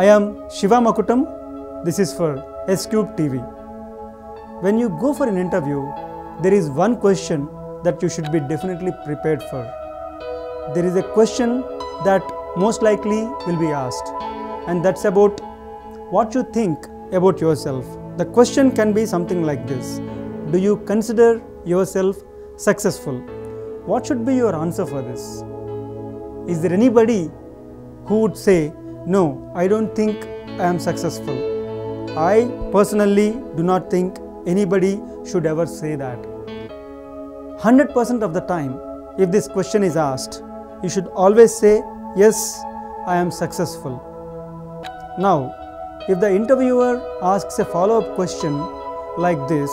I am Siva Makutam. This is for S-Cube TV. When you go for an interview, there is one question that you should be definitely prepared for. There is a question that most likely will be asked, and that's about what you think about yourself. The question can be something like this: do you consider yourself successful? What should be your answer for this? Is there anybody who would say, no, I don't think I am successful? I personally do not think anybody should ever say that. 100% of the time, if this question is asked, you should always say, yes, I am successful. Now, if the interviewer asks a follow-up question like this,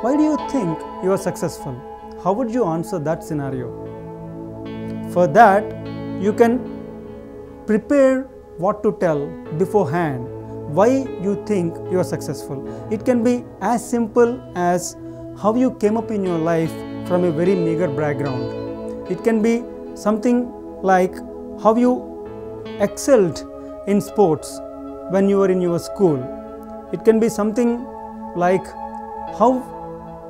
why do you think you are successful? How would you answer that scenario? For that, you can prepare what to tell beforehand, why you think you are successful. It can be as simple as how you came up in your life from a very meager background. It can be something like how you excelled in sports when you were in your school. It can be something like how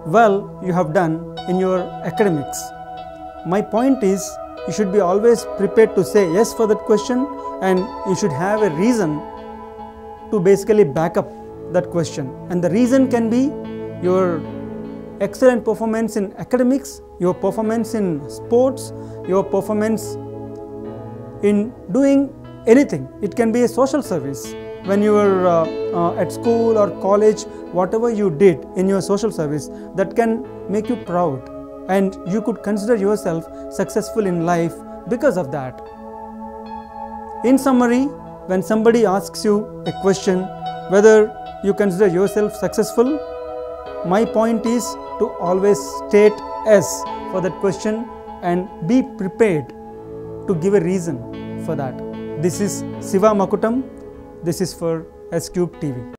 well you have done in your academics. My point is, you should be always prepared to say yes for that question, and you should have a reason to basically back up that question. And the reason can be your excellent performance in academics, your performance in sports, your performance in doing anything. It can be a social service. When you were at school or college, whatever you did in your social service, that can make you proud, and you could consider yourself successful in life because of that. In summary, when somebody asks you a question whether you consider yourself successful, my point is to always state yes for that question and be prepared to give a reason for that. This is Siva Makutam. This is for S-Cube TV.